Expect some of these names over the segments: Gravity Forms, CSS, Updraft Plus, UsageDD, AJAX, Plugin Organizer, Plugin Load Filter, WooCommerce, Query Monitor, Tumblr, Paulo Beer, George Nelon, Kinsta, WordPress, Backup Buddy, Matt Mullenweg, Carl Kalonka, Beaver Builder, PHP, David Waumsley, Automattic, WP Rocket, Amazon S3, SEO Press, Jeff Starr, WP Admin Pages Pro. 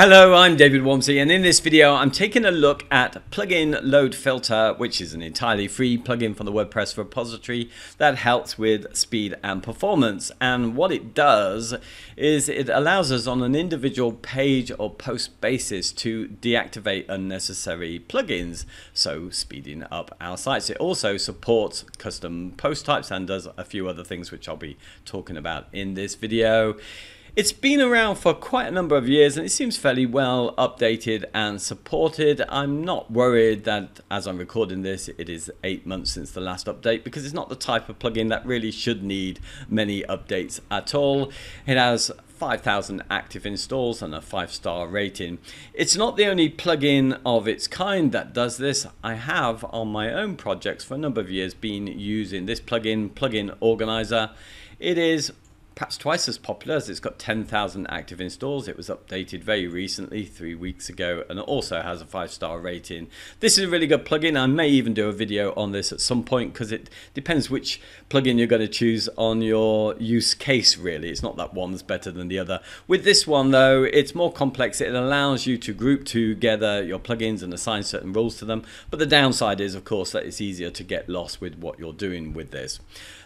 Hello, I'm David Waumsley, and in this video I'm taking a look at Plugin Load Filter, which is an entirely free plugin from the WordPress repository that helps with speed and performance. And what it does is it allows us on an individual page or post basis to deactivate unnecessary plugins, so speeding up our sites. It also supports custom post types and does a few other things which I'll be talking about in this video. It's been around for quite a number of years and it seems fairly well updated and supported. I'm not worried that as I'm recording this, it is 8 months since the last update, because it's not the type of plugin that really should need many updates at all. It has 5,000 active installs and a 5-star rating. It's not the only plugin of its kind that does this. I have on my own projects for a number of years been using this plugin, Plugin Organizer. It is perhaps twice as popular, as it's got 10,000 active installs. It was updated very recently, 3 weeks ago, and it also has a 5-star rating. This is a really good plugin. I may even do a video on this at some point, because it depends which plugin you're going to choose on your use case, really. It's not that one's better than the other. With this one, though, it's more complex. It allows you to group together your plugins and assign certain roles to them. But the downside is, of course, that it's easier to get lost with what you're doing with this.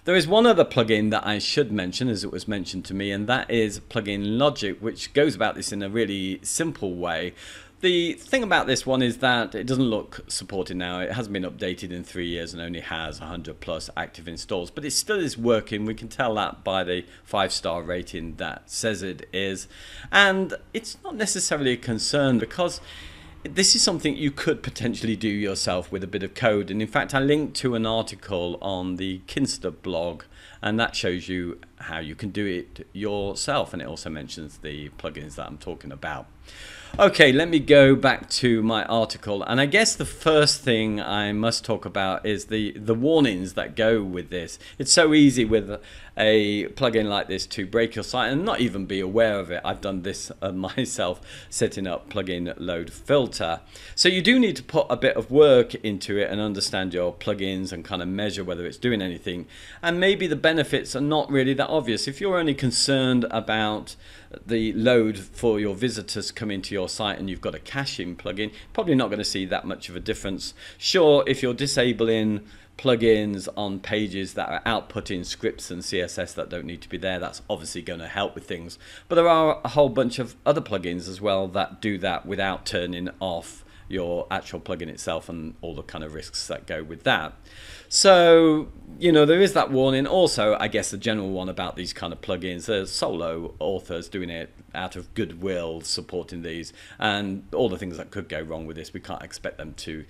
There is one other plugin that I should mention, as it was mentioned to me, and that is Plugin Logic, which goes about this in a really simple way. The thing about this one is that it doesn't look supported now. It hasn't been updated in 3 years and only has 100 plus active installs, but it still is working. We can tell that by the 5-star rating that says it is. And it's not necessarily a concern, because this is something you could potentially do yourself with a bit of code. And in fact, I linked to an article on the Kinsta blog, and that shows you how you can do it yourself. And it also mentions the plugins that I'm talking about. Okay, let me go back to my article. And I guess the first thing I must talk about is the warnings that go with this. It's so easy with a plugin like this to break your site and not even be aware of it. I've done this myself, setting up Plugin Load Filter. So you do need to put a bit of work into it and understand your plugins and kind of measure whether it's doing anything. And maybe the benefits are not really that obvious. If you're only concerned about the load for your visitors coming to your site and you've got a caching plugin, probably not going to see that much of a difference. Sure, if you're disabling plugins on pages that are outputting scripts and CSS that don't need to be there, that's obviously going to help with things. But there are a whole bunch of other plugins as well that do that without turning off your actual plugin itself and all the kind of risks that go with that. So, you know, there is that warning. Also, I guess the general one about these kind of plugins, there's solo authors doing it out of goodwill, supporting these, and all the things that could go wrong with this. We can't expect them to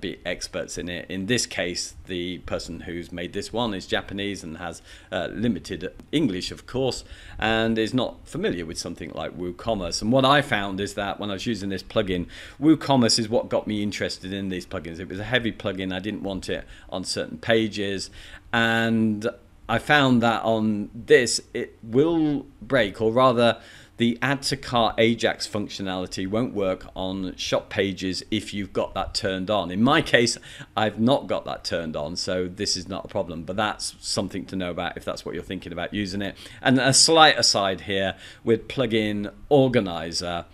be experts in it. In this case, the person who's made this one is Japanese and has limited English, of course, and is not familiar with something like WooCommerce. And what I found is that when I was using this plugin, WooCommerce is what got me interested in these plugins. It was a heavy plugin. I didn't want it on certain pages, and I found that on this it will break, or rather the add to cart Ajax functionality won't work on shop pages if you've got that turned on. In my case, I've not got that turned on, so this is not a problem, but that's something to know about if that's what you're thinking about using it. And a slight aside here with Plugin Organizer,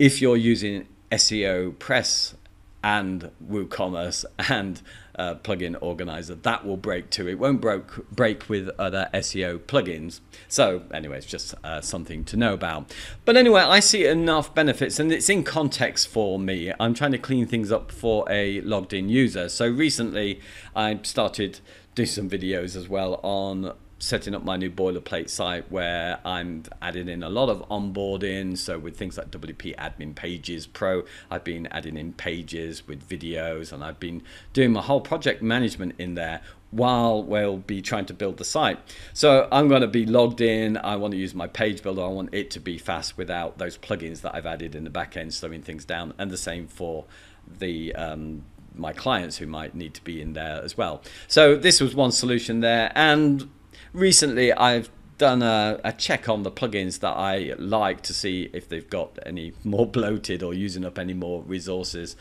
if you're using SEO Press and WooCommerce and Plugin Organizer, that will break too. It won't break with other SEO plugins. So anyway, it's just something to know about. But anyway, I see enough benefits, and it's in context for me. I'm trying to clean things up for a logged in user. So recently I started doing some videos as well on setting up my new boilerplate site, where I'm adding in a lot of onboarding. So with things like WP Admin Pages Pro, I've been adding in pages with videos, and I've been doing my whole project management in there while we'll be trying to build the site. So I'm going to be logged in. I want to use my page builder. I want it to be fast without those plugins that I've added in the back end slowing things down, and the same for the my clients who might need to be in there as well. So this was one solution there. And recently I've done a check on the plugins that I like to see if they've got any more bloated or using up any more resources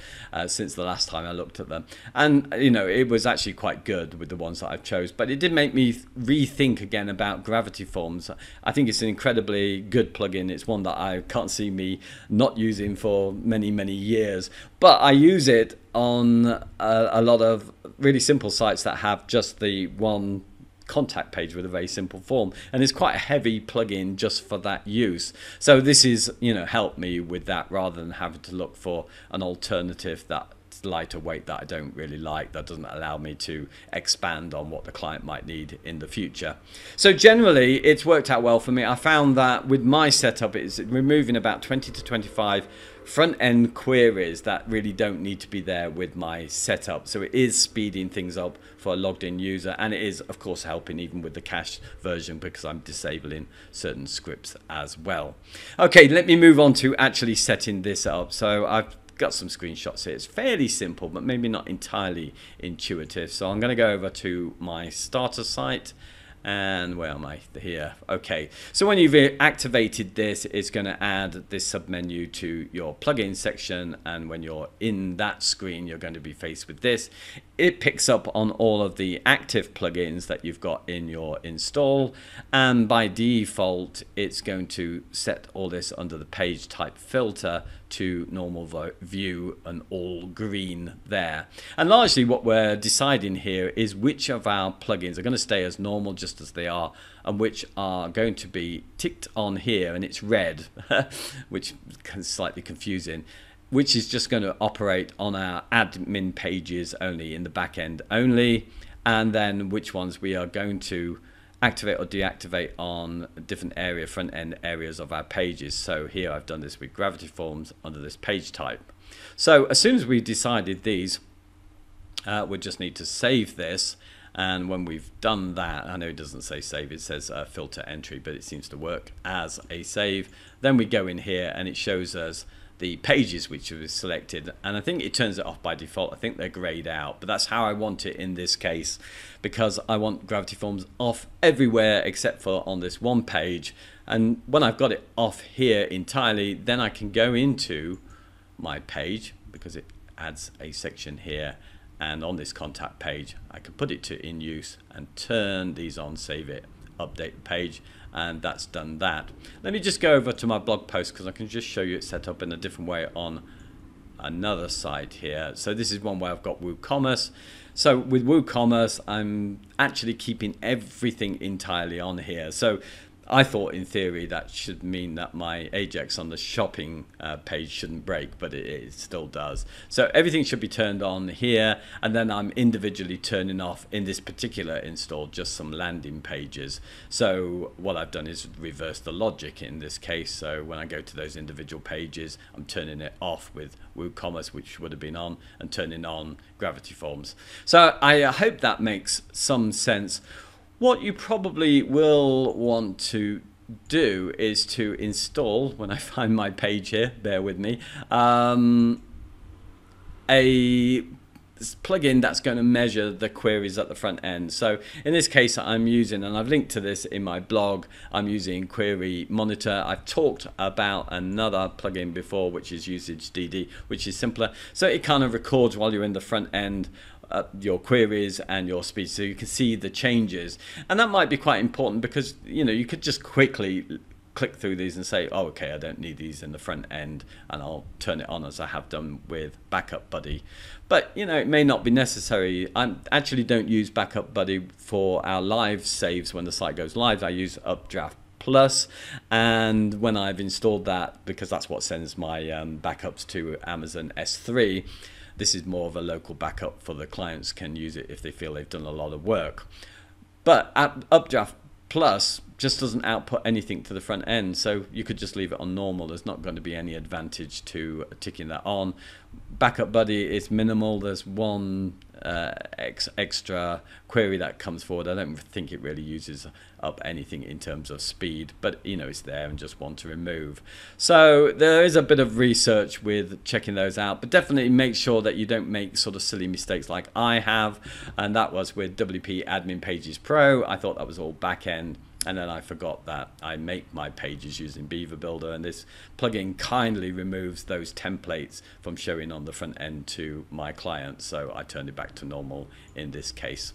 since the last time I looked at them. And you know, it was actually quite good with the ones that I've chose, but it did make me rethink again about Gravity Forms. I think it's an incredibly good plugin. It's one that I can't see me not using for many, many years, but I use it on a lot of really simple sites that have just the one contact page with a very simple form, and it's quite a heavy plugin just for that use. So this is, you know, helped me with that rather than having to look for an alternative that's lighter weight that I don't really like, that doesn't allow me to expand on what the client might need in the future. So generally it's worked out well for me. I found that with my setup it's removing about 20 to 25 front end queries that really don't need to be there with my setup. So it is speeding things up for a logged in user, and it is of course helping even with the cached version because I'm disabling certain scripts as well. Okay, let me move on to actually setting this up. So I've got some screenshots here. It's fairly simple but maybe not entirely intuitive. So I'm going to go over to my starter site. And where am I? Here. Okay. So when you've activated this, it's going to add this submenu to your plugin section. And when you're in that screen, you're going to be faced with this. It picks up on all of the active plugins that you've got in your install. And by default, it's going to set all this under the page type filter to normal view and all green there. And largely what we're deciding here is which of our plugins are going to stay as normal just as they are, and which are going to be ticked on here, and it's red, which is slightly confusing, which is just going to operate on our admin pages only, in the back end only, and then which ones we are going to activate or deactivate on different area, front end areas of our pages. So here I've done this with Gravity Forms under this page type. So as soon as we decided these, we just need to save this. And when we've done that, I know it doesn't say save, it says filter entry, but it seems to work as a save. Then we go in here and it shows us the pages which we've selected, and I think it turns it off by default. I think they're grayed out, but that's how I want it in this case, because I want Gravity Forms off everywhere except for on this one page. And when I've got it off here entirely, then I can go into my page, because it adds a section here, and on this contact page I can put it to in use and turn these on, save it, update the page, and that's done that. Let me just go over to my blog post because I can just show you it set up in a different way on another side here. So this is one where I've got WooCommerce. So with WooCommerce I'm actually keeping everything entirely on here. So I thought in theory that should mean that my Ajax on the shopping page shouldn't break, but it still does. So everything should be turned on here, and then I'm individually turning off in this particular install just some landing pages. So what I've done is reverse the logic in this case. So when I go to those individual pages, I'm turning it off with WooCommerce, which would have been on, and turning on Gravity Forms. So I hope that makes some sense. What you probably will want to do is to install, when I find my page here, bear with me, a plugin that's going to measure the queries at the front end. So in this case I'm using, and I've linked to this in my blog, I'm using Query Monitor. I've talked about another plugin before, which is UsageDD, which is simpler. So it kind of records while you're in the front end your queries and your speech, so you can see the changes. And that might be quite important because, you know, you could just quickly click through these and say, oh, okay, I don't need these in the front end, and I'll turn it on as I have done with Backup Buddy. But, you know, it may not be necessary. I actually don't use Backup Buddy for our live saves when the site goes live. I use Updraft Plus, and when I've installed that, because that's what sends my backups to Amazon S3, this is more of a local backup for the clients, can use it if they feel they've done a lot of work. But Updraft Plus just doesn't output anything to the front end, so you could just leave it on normal. There's not going to be any advantage to ticking that on. Backup Buddy is minimal. There's one extra query that comes forward. I don't think it really uses up anything in terms of speed, but you know, it's there and just one to remove. So there is a bit of research with checking those out, but definitely make sure that you don't make sort of silly mistakes like I have, and that was with WP Admin Pages Pro. I thought that was all back end. And then I forgot that I make my pages using Beaver Builder, and this plugin kindly removes those templates from showing on the front end to my clients. So I turned it back to normal in this case.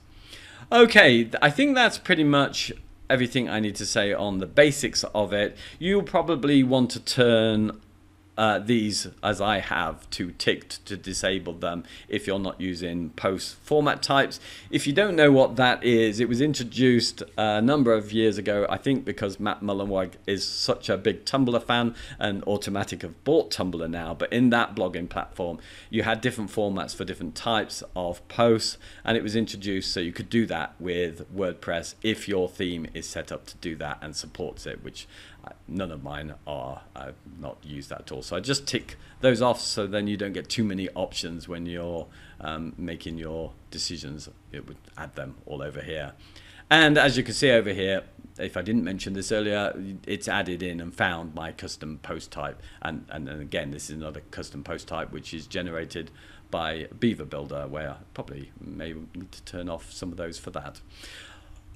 Okay, I think that's pretty much everything I need to say on the basics of it. You'll probably want to turn these, as I have, to ticked to disable them if you're not using post format types. If you don't know what that is, it was introduced a number of years ago, I think because Matt Mullenweg is such a big Tumblr fan, and Automattic have bought Tumblr now, but in that blogging platform you had different formats for different types of posts, and it was introduced so you could do that with WordPress if your theme is set up to do that and supports it, which none of mine are. I've not used that at all, so I just tick those off so then you don't get too many options when you're making your decisions. It would add them all over here, and as you can see over here, if I didn't mention this earlier, it's added in and found my custom post type, and again this is another custom post type which is generated by Beaver Builder, where I probably may need to turn off some of those for that.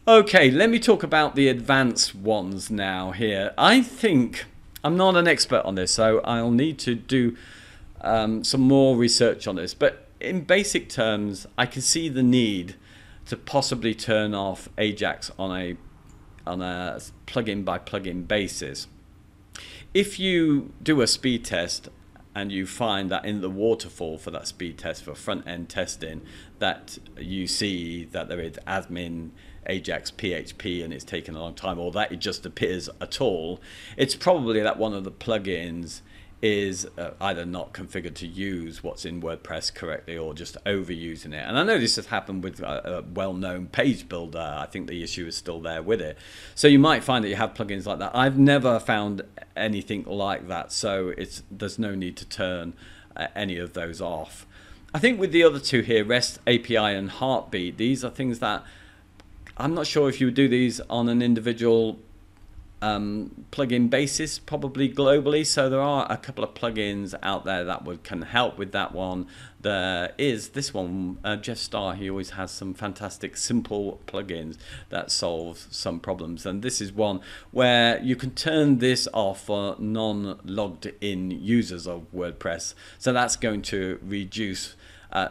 Okay, let me talk about the advanced ones now here. I think, I'm not an expert on this, so I'll need to do some more research on this. But in basic terms, I can see the need to possibly turn off Ajax on a plugin by plugin basis. If you do a speed test and you find that in the waterfall for that speed test for front end testing, that you see that there is admin Ajax PHP and it's taken a long time, or that it just appears at all, it's probably that one of the plugins is either not configured to use what's in WordPress correctly or just overusing it. And I know this has happened with a well-known page builder. I think the issue is still there with it. So you might find that you have plugins like that. I've never found anything like that, so there's no need to turn any of those off. I think with the other two here, REST API and Heartbeat, these are things that I'm not sure if you would do these on an individual plugin basis, probably globally. So there are a couple of plugins out there that can help with that one. There is this one, Jeff Starr, he always has some fantastic simple plugins that solve some problems. And this is one where you can turn this off for non-logged in users of WordPress. So that's going to reduce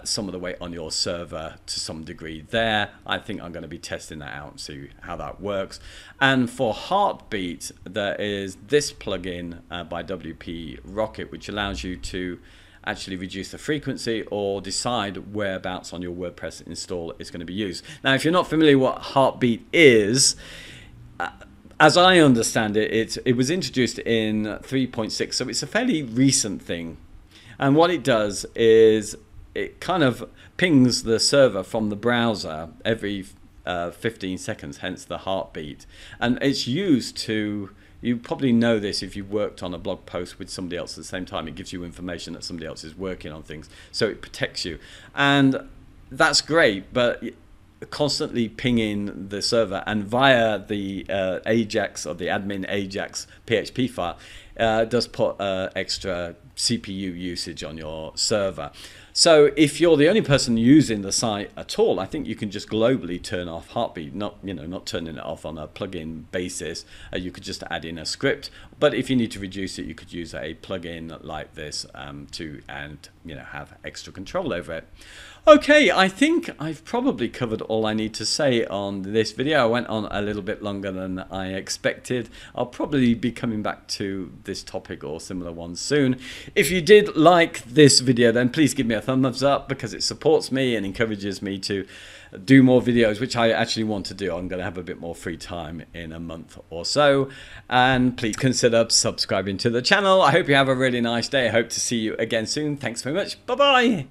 some of the weight on your server to some degree there. I think I'm going to be testing that out and see how that works. And for Heartbeat, there is this plugin by WP Rocket, which allows you to actually reduce the frequency or decide whereabouts on your WordPress install is going to be used. Now, if you're not familiar what Heartbeat is, as I understand it, it was introduced in 3.6, so it's a fairly recent thing. And what it does is it kind of pings the server from the browser every 15 seconds, hence the heartbeat. And it's used to, you probably know this if you've worked on a blog post with somebody else at the same time, it gives you information that somebody else is working on things, so it protects you. And that's great, but constantly pinging the server and via the Ajax or the admin Ajax PHP file does put extra CPU usage on your server. So if you're the only person using the site at all, I think you can just globally turn off Heartbeat, not turning it off on a plugin basis. You could just add in a script, but if you need to reduce it, you could use a plugin like this to have extra control over it. Okay, I think I've probably covered all I need to say on this video. I went on a little bit longer than I expected. I'll probably be coming back to this topic or similar ones soon. If you did like this video, then please give me a thumbs up, because it supports me and encourages me to do more videos, which I actually want to do. I'm going to have a bit more free time in a month or so, and please consider subscribing to the channel. I hope you have a really nice day. I hope to see you again soon. Thanks very much. Bye bye.